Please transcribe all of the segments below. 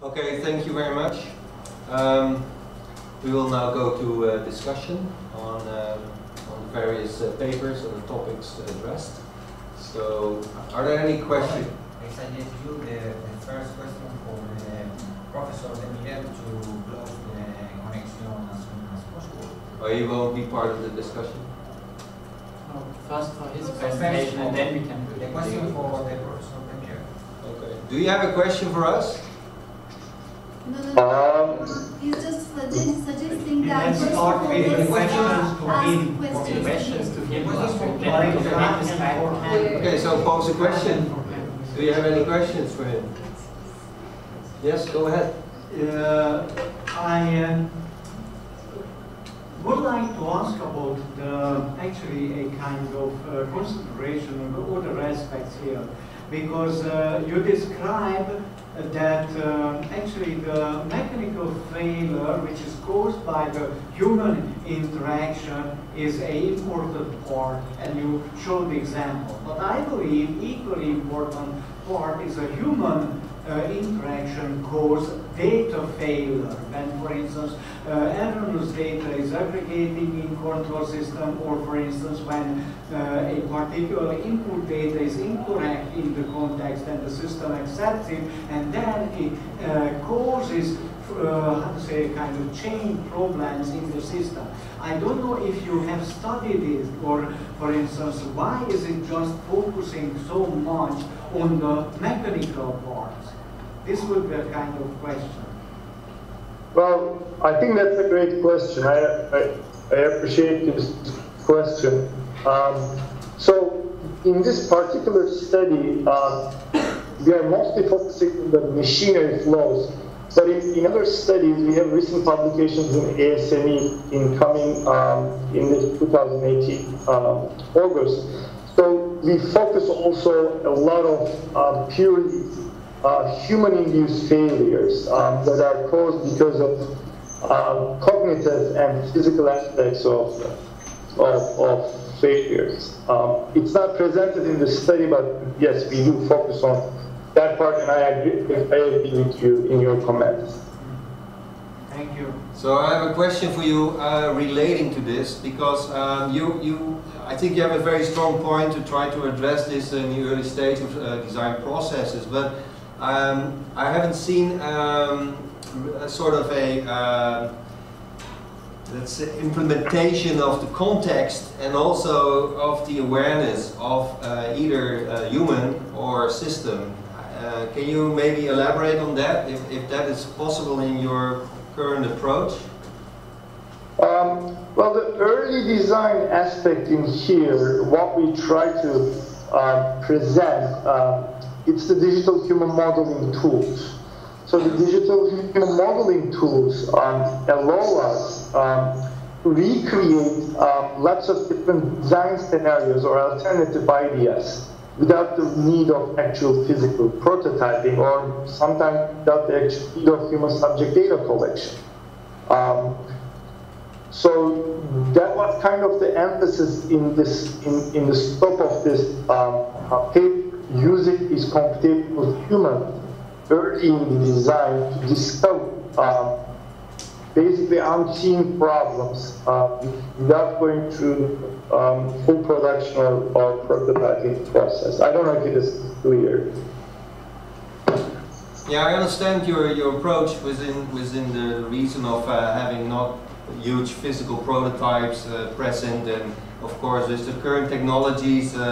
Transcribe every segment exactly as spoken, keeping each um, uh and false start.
Okay, thank you very much. Um, we will now go to a discussion on, um, on various uh, papers and the topics addressed. So, are there any questions? I suggest you the, the first question for uh, Professor Demirel to close the connection as soon as possible. Or he won't be part of the discussion? No, first for his presentation and then we can do the question for the Professor Demirel. Okay. Do you have a question for us? No, no, no. Um, he's just suggest, suggesting that first of all, let's ask questions to him. Okay, so pose a question. Do you have any questions for him? Yes, go ahead. Uh, I um, would like to ask about the, actually a kind of uh, consideration of other aspects here. Because uh, you describe that uh, actually the mechanical failure which is caused by the human interaction is an important part, and you showed the example. But I believe equally important part is a human uh, interaction cause data failure. When, for instance, uh, erroneous data is aggregating in control system, or for instance, when uh, a particular input data is incorrect in the context and the system accepts it, and then it uh, causes Uh, how to say, kind of chain problems in the system. I don't know if you have studied it, or, for instance, why is it just focusing so much on the mechanical parts? This would be a kind of question. Well, I think that's a great question. I, I, I appreciate this question. Um, so, in this particular study, uh, we are mostly focusing on the machinery flows. But in, in other studies, we have recent publications in A S M E in coming um, in the two thousand eighteen uh, August. So we focus also a lot of uh, purely uh, human-induced failures um, that are caused because of uh, cognitive and physical aspects of of, of failures. Um, it's not presented in the study, but yes, we do focus on that part, and I agree, I agree with you in your comments. Thank you. So I have a question for you uh, relating to this, because um, you, you, I think you have a very strong point to try to address this in the early stage of uh, design processes, but um, I haven't seen um, a sort of a uh, let's say implementation of the context and also of the awareness of uh, either uh, human or system. Uh, can you maybe elaborate on that, if, if that is possible in your current approach? Um, well, the early design aspect in here, what we try to uh, present, uh, it's the digital human modeling tools. So the digital human modeling tools um, allow us um, to recreate um, lots of different design scenarios or alternative ideas, without the need of actual physical prototyping, or sometimes without the actual need of human subject data collection. Um, so that was kind of the emphasis in this, in, in the scope of this um, paper, using these computational human early in the design to discover um, basically unseen problems uh, without going through Um, full production or, or prototyping process. I don't know if it is clear. Yeah, I understand your, your approach within, within the reason of uh, having not huge physical prototypes uh, present, and of course with the current technologies, uh,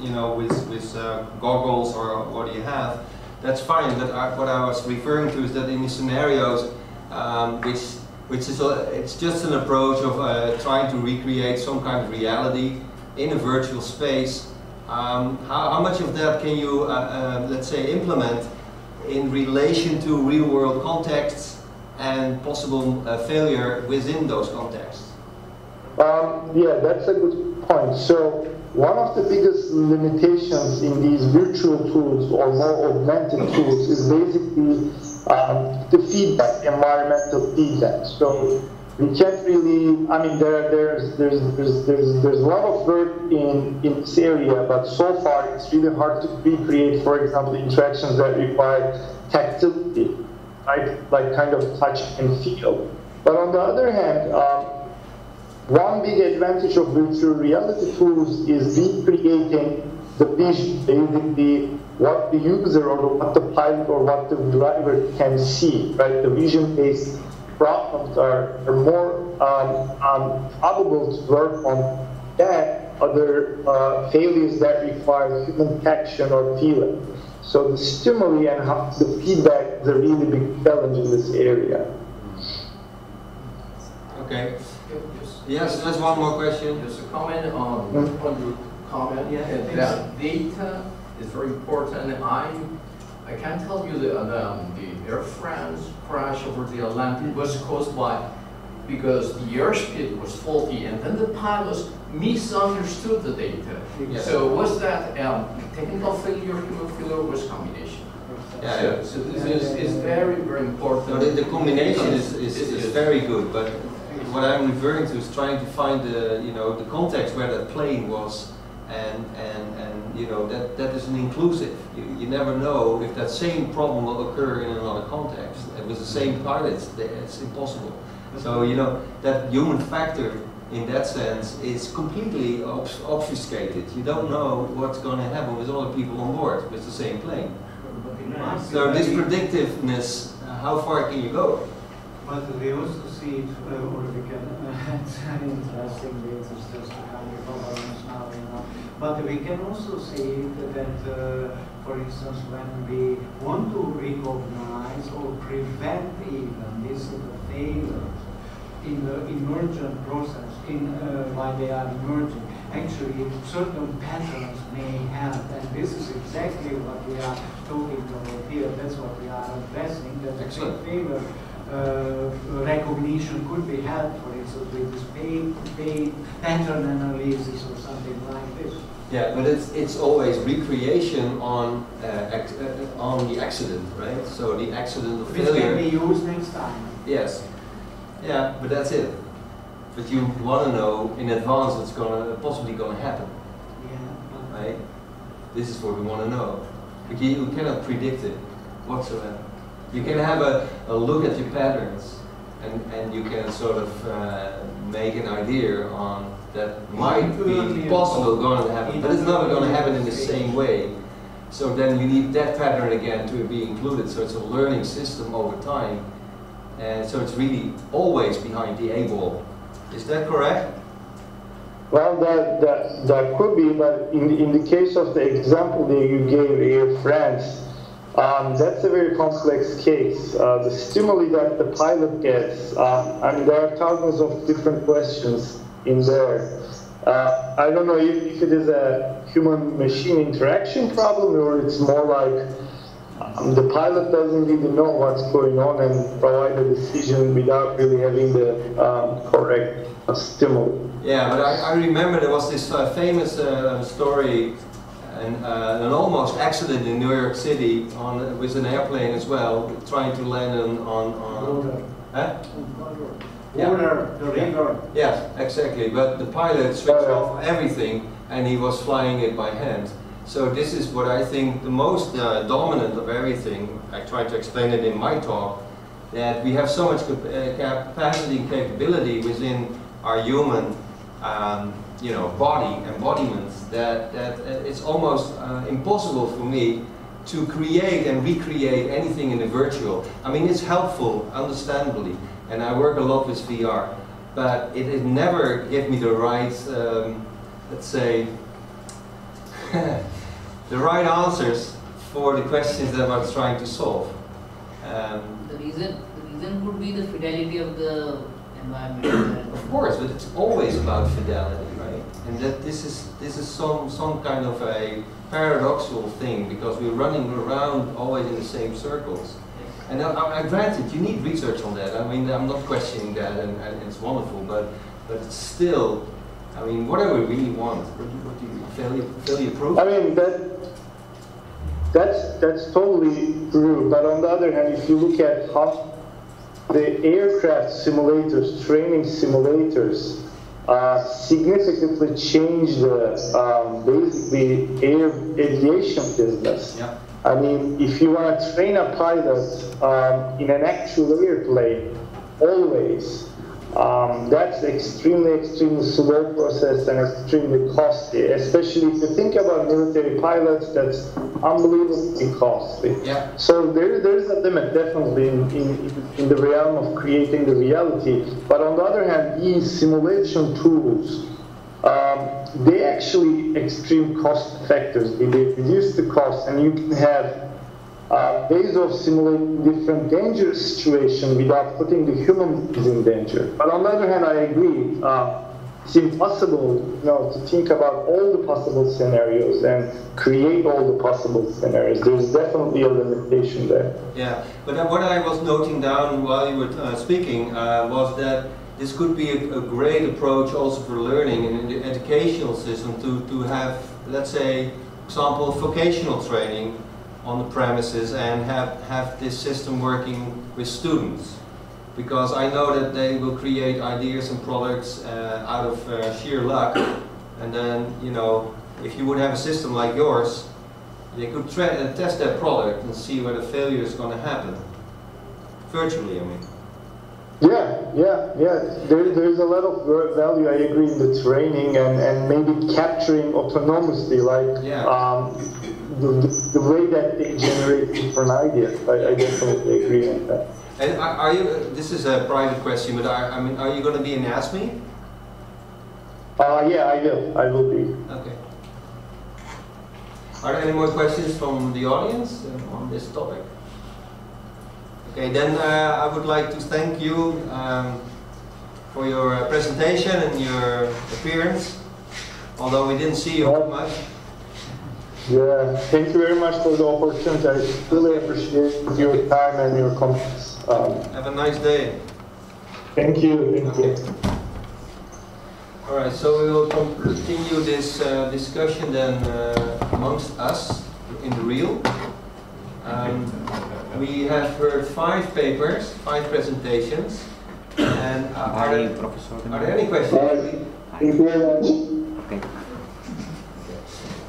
you know, with, with uh, goggles or what you have, that's fine. But I, what I was referring to is that in the scenarios um, which which is a, it's just an approach of uh, trying to recreate some kind of reality in a virtual space. Um, how, how much of that can you, uh, uh, let's say, implement in relation to real-world contexts and possible uh, failure within those contexts? Um, yeah, that's a good point. So one of the biggest limitations in these virtual tools or more augmented tools is basically Um, the feedback, environmental feedback. So we can't really. I mean, there, there's, there's, there's, there's, there's a lot of work in in this area, but so far it's really hard to recreate, for example, interactions that require tactility right? Like kind of touch and feel. But on the other hand, um, one big advantage of virtual reality tools is recreating the vision, basically what the user or what the pilot or what the driver can see, right? The vision-based problems are, are more um, um, probable to work on than other uh, failures that require human action or feeling. So the stimuli and how the feedback is a really big challenge in this area. Okay. Yes, there's one more question. Just a comment on, mm-hmm. on your comment. Yeah, I think yeah. data is very important. I'm, I can tell you the, um, the Air France crash over the Atlantic was caused by, because the airspeed was faulty and then the pilots misunderstood the data. Yes. So was that um, technical failure, human failure, was combination? Yeah, so, yeah. so this yeah, is, yeah, yeah. is very, very important. No, the, the combination is, is, is, is very good, but what I'm referring to is trying to find the, you know, the context where that plane was, and, and, and you know, that, that is an inclusive. You, you never know if that same problem will occur in another context. It was the same pilots, it's impossible. So, you know, that human factor in that sense is completely obf obfuscated. You don't know what's going to happen with other people on board with the same plane. So this predictiveness, uh, how far can you go? But we also see it, uh, or we can, uh, it's an interesting data just to come before now, you know. But we can also see that, uh, for instance, when we want to recognize or prevent even this failure in the emergent process, in uh, why they are emerging, actually certain patterns may happen, and this is exactly what we are talking about here. That's what we are addressing. That the failure uh, recognition could be helped, for instance, with this pay pattern analysis or something like this. Yeah, but it's it's always recreation on uh, uh, on the accident, right? So the accident of failure. Which can be used next time. Yes. Yeah, but that's it. But you want to know in advance what's gonna possibly gonna happen. Yeah. Right? This is what we want to know. But you, you cannot predict it whatsoever. You can have a, a look at your patterns, and, and you can sort of uh, make an idea on that might be possible going to happen, but it's not going to happen in the same way. So then you need that pattern again to be included. So it's a learning system over time. And so it's really always behind the A ball. Is that correct? Well, that, that, that could be, but in, in the case of the example that you gave, Air France, um, that's a very complex case. Uh, the stimuli that the pilot gets, uh, I mean, there are thousands of different questions in there. Uh, I don't know if, if it is a human-machine interaction problem or it's more like Um, the pilot doesn't really know what's going on and provide a decision without really having the um, correct uh, stimuli. Yeah, but I, I remember there was this uh, famous uh, story, and, uh, an almost accident in New York City on uh, with an airplane as well, trying to land on on. on huh? Yeah. Order, the radar. Yes, exactly. But the pilot switched uh, off everything, and he was flying it by hand. So this is what I think the most uh, dominant of everything. I tried to explain it in my talk, that we have so much capacity and capability within our human um, you know, body, embodiment, that, that it's almost uh, impossible for me to create and recreate anything in the virtual. I mean, it's helpful, understandably, and I work a lot with V R, but it, it never gave me the right, um, let's say, the right answers for the questions that I was trying to solve. Um, the reason, the reason could be the fidelity of the environment. Of course, but it's always about fidelity, right? And that this is this is some some kind of a paradoxical thing, because we're running around always in the same circles. Yes. And I, I, granted, you need research on that. I mean, I'm not questioning that, and, and it's wonderful, but but it's still. I mean, what do we really want? What do, what do you failure, failure proof? I mean, that, that's, that's totally true. But on the other hand, if you look at how the aircraft simulators, training simulators, uh, significantly change the um, basically air aviation business. Yeah. I mean, if you want to train a pilot um, in an actual airplane, always, um, that's extremely, extremely slow process and extremely costly. Especially if you think about military pilots, that's unbelievably costly. Yeah. So there, there is a limit, definitely, in, in, in the realm of creating the reality. But on the other hand, these simulation tools, Um, they actually extreme cost factors. They reduce the cost, and you can have uh, ways of simulating different danger situations without putting the humans in danger. But on the other hand, I agree. Uh, it's impossible, you know, to think about all the possible scenarios and create all the possible scenarios. There's definitely a limitation there. Yeah, but what I was noting down while you were uh, speaking uh, was that this could be a, a great approach also for learning and in the educational system to, to have, let's say, for example, vocational training on the premises and have, have this system working with students. Because I know that they will create ideas and products uh, out of uh, sheer luck. And then, you know, if you would have a system like yours, they could tra- test that product and see where the failure is going to happen. Virtually, I mean. Yeah, yeah, yeah. There, there's a lot of value, I agree, in the training and, and maybe capturing autonomously, like yeah. um, the, the way that they generate different ideas. I, I definitely agree on that. And are you, this is a private question, but are, I mean, are you going to be an A S M E? Uh, yeah, I will. I will be. Okay. Are there any more questions from the audience on this topic? Okay, then uh, I would like to thank you um, for your presentation and your appearance, although we didn't see you yeah. much. Yeah, thank you very much for the opportunity. I really appreciate your time and your comments. Um, Have a nice day. Thank you. Thank okay. you. All right, so we will continue this uh, discussion then uh, amongst us in the real. Um, We have heard five papers, five presentations, and uh, are, there, are there any questions? Okay.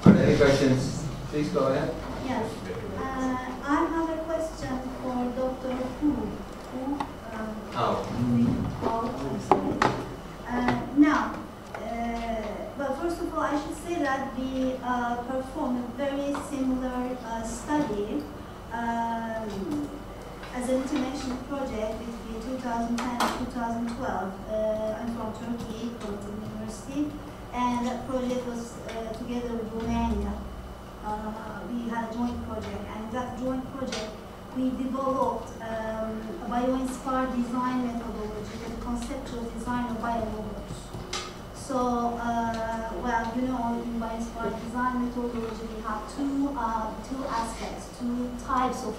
Are there any questions? Please go ahead. Yes. Uh, I have a question for Doctor Hu. Hu um, oh. uh, now, uh, but first of all, I should say that we uh, performed a very similar uh, study. Um, as an international project between two thousand ten and two thousand twelve. Uh, I'm from Turkey, from the university, and that project was uh, together with Romania. Uh, we had a joint project, and that joint project, we developed um, a bio-inspired design methodology, the conceptual design of biolabs. So, uh, well, you know, in bio-inspired design methodology, we have two, uh, two aspects, two types of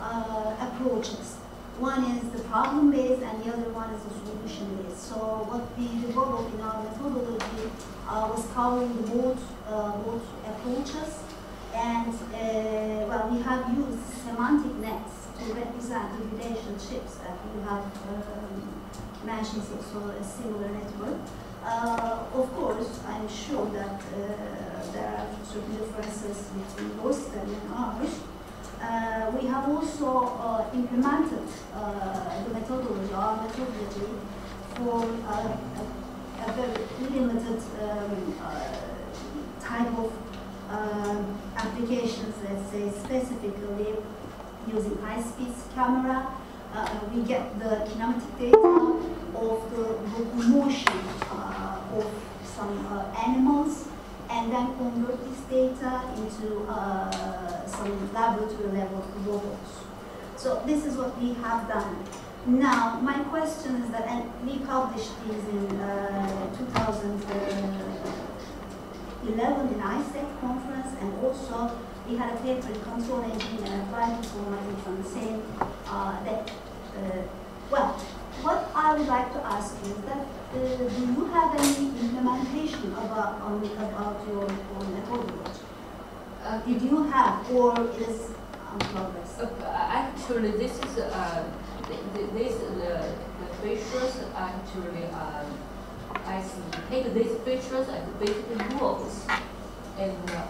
uh, approaches. One is the problem-based, and the other one is the solution-based. So, what we developed in our methodology uh, was covering the both, uh, both approaches, and uh, well, we have used semantic nets to represent the relationships that we have um, mentioned. So, a similar network. Uh, of course, I'm sure that uh, there are certain differences between those and ours. Uh, we have also uh, implemented uh, the methodology, our methodology, for uh, a, a very limited um, uh, type of uh, applications, let's say, specifically using high-speed camera. Uh, we get the kinematic data of the motion uh, of some uh, animals, and then convert this data into uh, some laboratory level robots. So this is what we have done. Now, my question is that, and we published these in uh, two thousand eleven in I S E F conference, and also we had a paper in Control Engineering and Applied Informatics on the same uh, that, uh, well, what I would like to ask you is that uh, do you have any implementation about on about your own methodology? Uh, Did you have, or is on progress? Uh, actually, this is uh, this the, the papers actually um, I take these pictures and basic rules, and uh,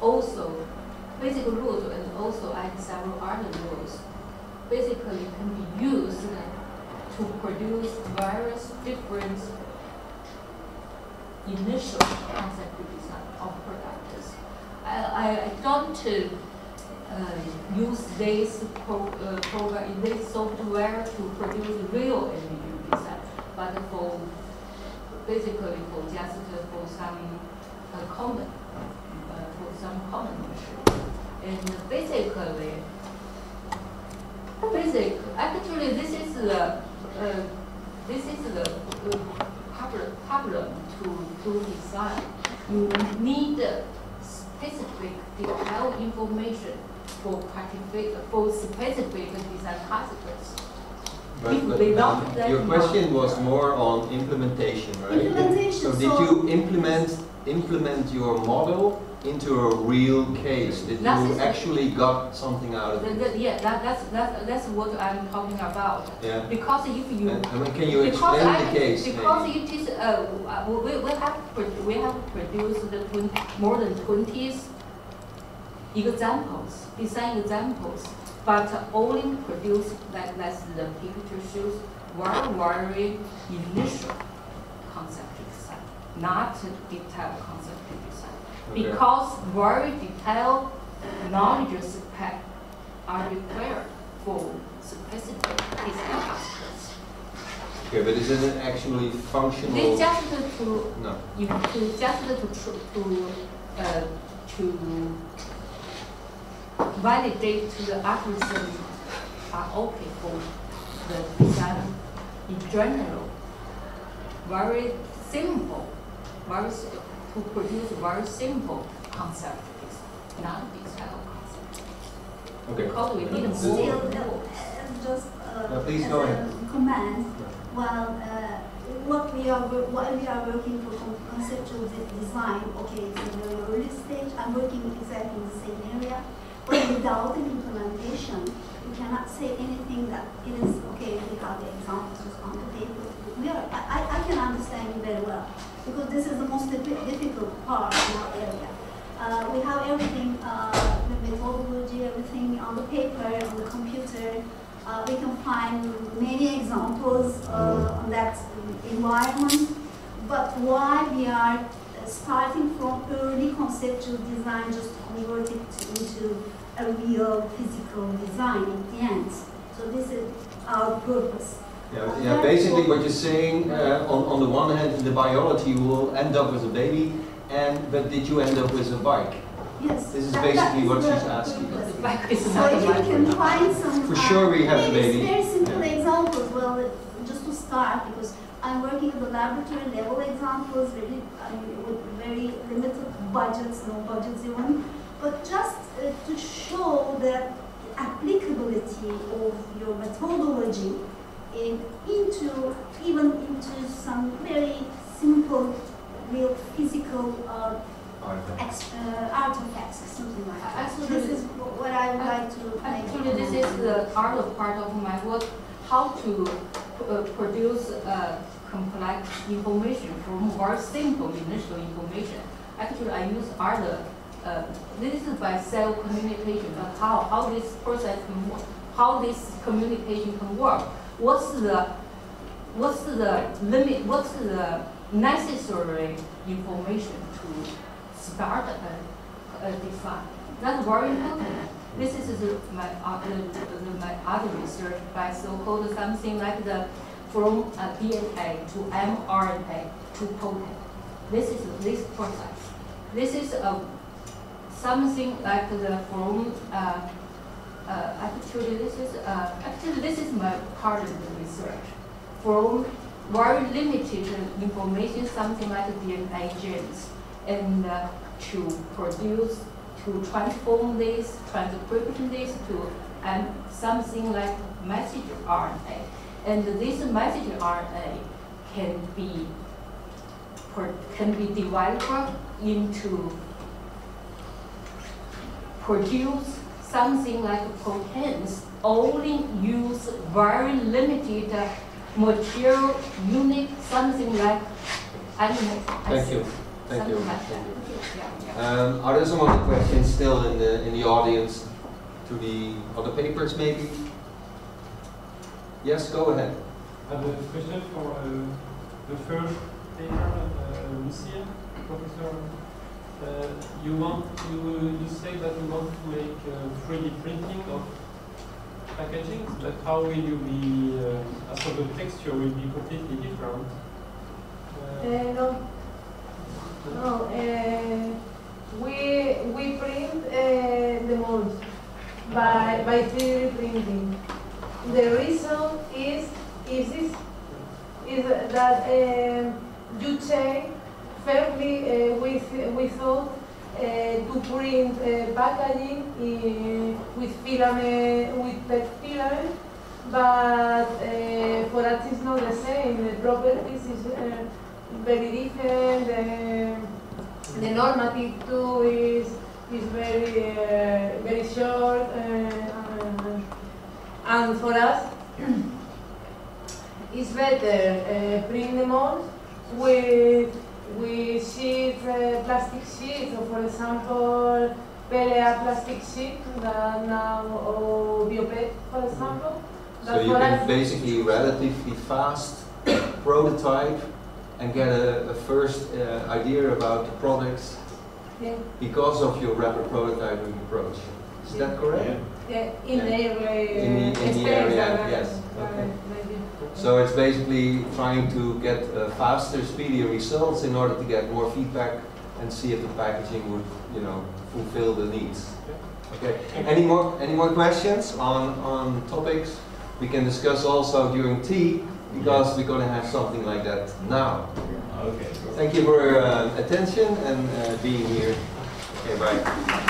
also basic rules, and also I have several other rules. Basically, can be used to produce various different initial concept design of products. I, I don't uh, use this pro, uh, program, this software to produce real M B U design, but for basically for just for some uh, common, uh, for some common issues. And basically, basic. Actually, this is the uh, this is the uh, problem problem to to design. You need specific detailed information for for specific design concepts. But, but um, your question was more on implementation, right? Implementation. So, so did you implement implement your model into a real case that you actually got something out of it? That, yeah, that, that's, that, that's what I'm talking about. Yeah. Because if you... And, and can you explain I, the case? Because maybe? it is... Uh, we, we, have, we have produced the twenty, more than twenty examples, design examples, but only produced that less the picture shows very, very initial concept design, not detailed concept design. Because very detailed knowledge specs are required for specific design aspects. Okay, but is it actually functional? They just to no. you to just to to uh, to validate the algorithms are okay for the design in general. Very simple, very. simple. To produce very simple concept, not detailed concept. Okay. Because we need more levels. Just uh, no, please go ahead. Comment. Well, uh, what we are what we are working for conceptual design. Okay, it's in the early stage. I'm working exactly in the same area. But without an implementation, you cannot say anything that it is okay. We have the examples on the table. We are. I, I can understand you very well. Because this is the most difficult part in our area. Uh, we have everything, uh, the methodology, everything on the paper, on the computer. Uh, we can find many examples uh, on that environment. But why we are starting from early conceptual design, just convert it into a real physical design at the end. So this is our purpose. Yeah, yeah, basically what you're saying, uh, on, on the one hand, the biology will end up with a baby, and but did you end up with a bike? Yes. This is that, basically that is what she's asking. The bike is so if you can find some... For sure we have a baby. Very simple yeah. examples, well, just to start, because I'm working at the laboratory level examples, really, I mean, with very limited budgets, no budgets even, but just uh, to show the applicability of your methodology In, into even into some very simple, real physical uh, ex, uh, artifacts, something like that. Actually, this is what I would like to. Actually, this is the other part of my work: how to uh, produce uh, complex information from very simple initial information. Actually, I use other. Uh, this is by cell communication, but how how this process can work, how this communication can work. What's the what's the limit? What's the necessary information to start a, a design? That's very important. This is the, my other the, my other research by so-called something like the from uh, D N A to mRNA to protein. This is this process. This is a uh, something like the from. Uh, Uh, actually, this is uh, actually this is my part of the research. From very limited information, something like D N A genes, and uh, to produce, to transform this, transcription this to um, something like messenger R N A, and this messenger R N A can be can be divided into produce. Something like proteins only use very limited material unit, something like animal. Thank you. Thank you. Like Thank you. Yeah, yeah. Um, are there some other questions still in the in the audience to the other papers maybe? Yes, go ahead. I have a question for uh, the first paper, uh, Lucille, Professor. Uh, you want you you say that you want to make uh, three D printing of packaging, but how will you be? Uh, so the texture will be completely different. Uh, uh, no. No, uh, we we print uh, the molds by by three D printing. The reason is is this, is that uh, you change fairly uh, with without uh, to print uh, packaging uh, with filament with PET filament, but uh, for us it's not the same. The properties is. Uh, very different. The, the normative too is is very uh, very short, uh, and for us it's better uh, print the molds with with sheets, uh, plastic sheets, or for example P L A plastic sheet that now or bioPET, for example. So you can basically relatively fast prototype and get a, a first uh, idea about the products, yeah, because of your rapid prototyping approach. Is yeah. that correct? Yeah, yeah. in yeah. the area. In the, in the area, yes. Okay. So it's basically trying to get uh, faster, speedier results in order to get more feedback and see if the packaging would, you know, fulfill the needs. Okay. Any more? Any more questions on on topics we can discuss also during tea? Because we're going to have something like that now. Okay. Thank you for your uh, attention and uh, being here. Okay, bye.